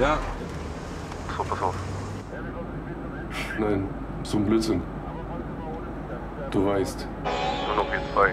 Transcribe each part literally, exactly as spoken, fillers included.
Ja. Pass auf, pass auf. Nein, so ein Blödsinn. Du weißt. Nur noch wir zwei.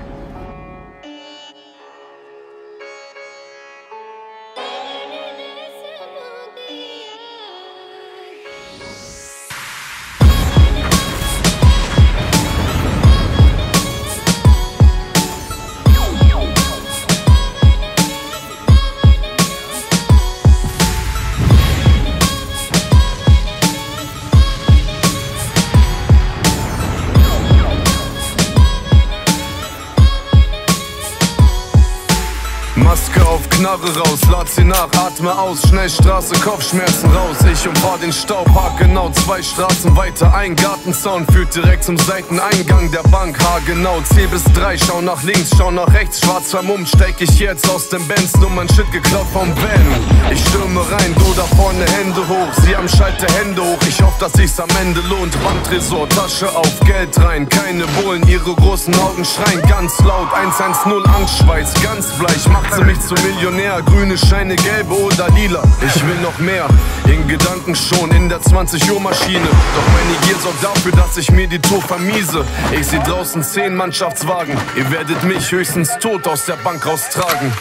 Maske auf, Knarre raus, lad sie nach, atme aus, schnell Straße, Kopfschmerzen raus. Ich umfahr den Staub, hak genau zwei Straßen weiter ein. Gartenzaun führt direkt zum Seiteneingang der Bank, haargenau. Zähl bis drei, schau nach links, schau nach rechts, schwarz vermummt. Steig ich jetzt aus dem Benz, nur mein Shit geklaut vom Van. Ich stürme rein, du da vorne, Hände hoch, sie am Schalter, Hände hoch. Ich hoffe, dass sich's am Ende lohnt. Bandtresor, Tasche auf, Geld rein, keine Bullen, ihre großen Augen schreien ganz laut. eins eins null, Angstschweiß, ganz bleich, macht sie mich zum Millionär, grüne Scheine, gelbe oder lila. Ich will noch mehr, in Gedanken schon, in der zwanzig Uhr Maschine. Doch meine Gier sorgt dafür, dass ich mir die Tour vermiese. Ich seh draußen zehn Mannschaftswagen, ihr werdet mich höchstens tot aus der Bank raustragen.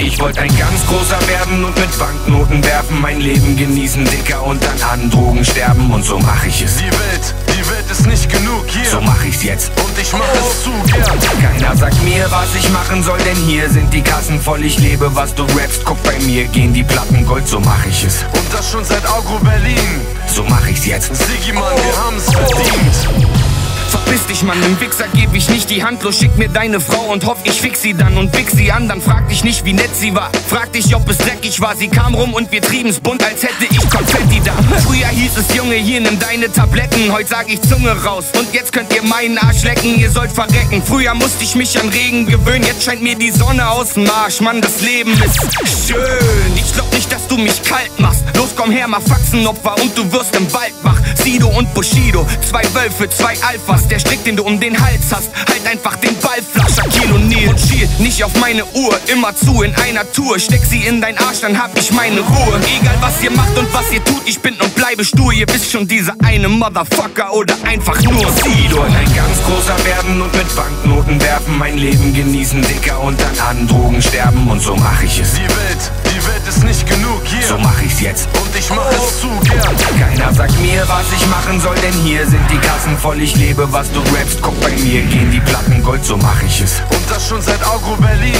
Ich wollte ein ganz großer werden und mit Banknoten werfen, mein Leben genießen, Dicker, und dann an Drogen sterben, und so mach ich es. Die Welt, die Welt ist nicht genug hier, so mach ich's jetzt und ich mach es zu gern. Keiner sagt mir, was ich machen soll, denn hier sind die Kassen voll, ich lebe, was du rappst, guck, bei mir gehen die Platten Gold, so mach ich es. Und das schon seit Aggro Berlin, so mach ich's jetzt. Siggi, Mann, wir haben's verdient. Verpiss dich, Mann, dem Wichser geb ich nicht die Hand, los schick mir deine Frau und hoff, ich fix sie dann und wick sie an. Dann frag dich nicht, wie nett sie war, frag dich, ob es dreckig war. Sie kam rum und wir trieben's bunt, als hätte ich Konfetti da. Früher hieß es, Junge, hier, nimm deine Tabletten. Heut sag ich Zunge raus und jetzt könnt ihr meinen Arsch lecken, ihr sollt verrecken. Früher musste ich mich an Regen gewöhnen, jetzt scheint mir die Sonne aus dem Arsch. Mann, das Leben ist schön, ich glaub nicht, dass du mich kalt machst. Los, komm her, mach Faxenopfer und du wirst im Wald wach. Sido und Bushido, zwei Wölfe, zwei Alphas. Der Strick, den du um den Hals hast, halt einfach den Ball flach. Shaquille O'Neal, und schiel nicht auf meine Uhr, immer zu in einer Tour. Steck sie in dein Arsch, dann hab ich meine Ruhe. Egal was ihr macht und was ihr tut, ich bin und bleibe stur. Ihr wisst schon, dieser eine Motherfucker oder einfach nur Sido. Ein ganz großer werden und mit Banknoten werfen, mein Leben genießen, Dicker, und dann an Drogen sterben, und so mach ich es. Die Welt, die Welt ist nicht genug hier, so mach ich's jetzt und ich mach es zu gern. Keiner sagt mir, was ich machen soll, denn hier sind die Kassen voll, ich lebe, was du rappst, guck, bei mir gehen die Platten Gold, so mach ich es. Und das schon seit Aggro Berlin,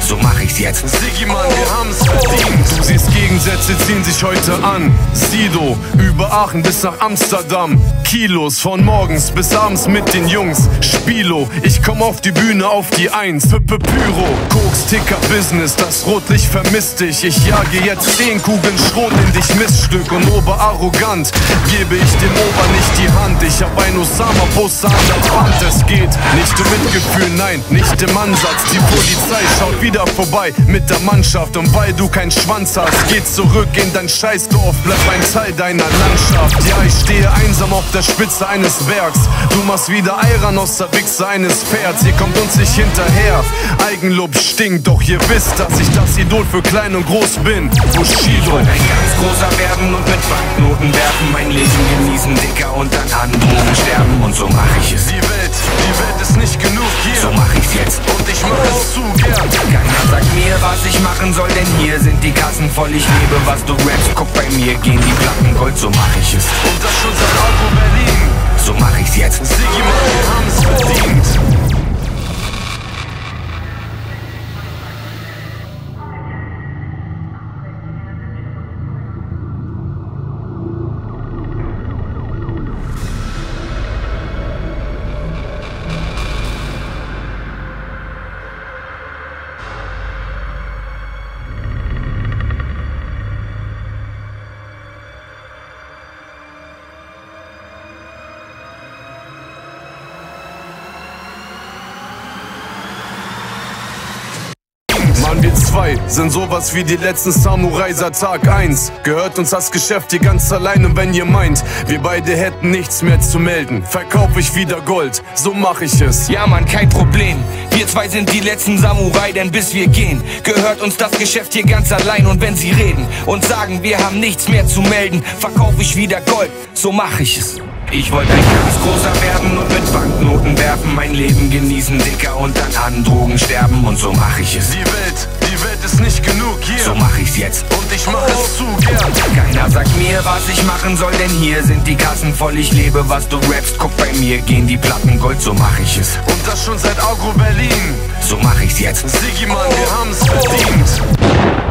so mach ich's jetzt. Siggi, Mann, wir haben's verdient. Du siehst, Gegensätze ziehen sich heute an. Sido, über Aachen bis nach Amsterdam. Kilos, von morgens bis abends mit den Jungs. Spilo, ich komm auf die Bühne auf die Eins. Pippe Pyro, Koks, Ticker, Business, das Rotlicht vermisst dich. Ich jage jetzt zehn Kugeln Schrot in dich, Miststück, und oberarrogant gebe ich dem Ober nicht die Hand. Ich hab ein Osama-Post an der Wand, es geht nicht im Mitgefühl, nein, nicht im Ansatz. Die Polizei schaut wieder vorbei mit der Mannschaft, und weil du keinen Schwanz hast, geh zurück in dein Scheißdorf, bleib ein Teil deiner Landschaft. Ja, ich stehe einsam auf der Spitze eines Bergs, du machst wieder Eiran aus der Wichse eines Pferds. Ihr kommt uns nicht hinterher, Eigenlob stinkt, doch ihr wisst, dass ich das Idol für klein und groß bin. Bushido, ein ganz großer werden und mit Banknoten werfen, mein Leben genießen, Dicker, und dann an Drogen sterben, und so mach ich es. Die Welt, die Welt ist nicht genug hier, so mach ich's jetzt und ich mach es zu gern. Keiner sagt mir, was ich machen soll, denn hier sind die Kassen voll, ich lebe, was du rappst, guck, bei mir gehen die Platten Gold, so mach ich es. Und das schon seit Aggro Berlin, so mach ich's jetzt. Siggi, Mann, wir haben's verdient. zwei sind sowas wie die letzten Samurai seit Tag eins. Gehört uns das Geschäft hier ganz allein, und wenn ihr meint, wir beide hätten nichts mehr zu melden, verkauf ich wieder Gold, so mach ich es. Ja Mann, kein Problem, wir zwei sind die letzten Samurai, denn bis wir gehen, gehört uns das Geschäft hier ganz allein. Und wenn sie reden und sagen, wir haben nichts mehr zu melden, verkauf ich wieder Gold, so mach ich es. Ich wollte ein ganz großer werden und mit Banknoten werfen, mein Leben genießen, Dicker, und dann an Drogen sterben, und so mach ich es. Die Welt, die Welt ist nicht genug hier, so mach ich's jetzt, und ich mach es zu gern. Keiner sagt mir, was ich machen soll, denn hier sind die Kassen voll, ich lebe, was du rappst, guck, bei mir gehen die Platten Gold, so mach ich es. Und das schon seit Aggro Berlin, so mach ich's jetzt. Sigi, Mann, wir haben's verdient.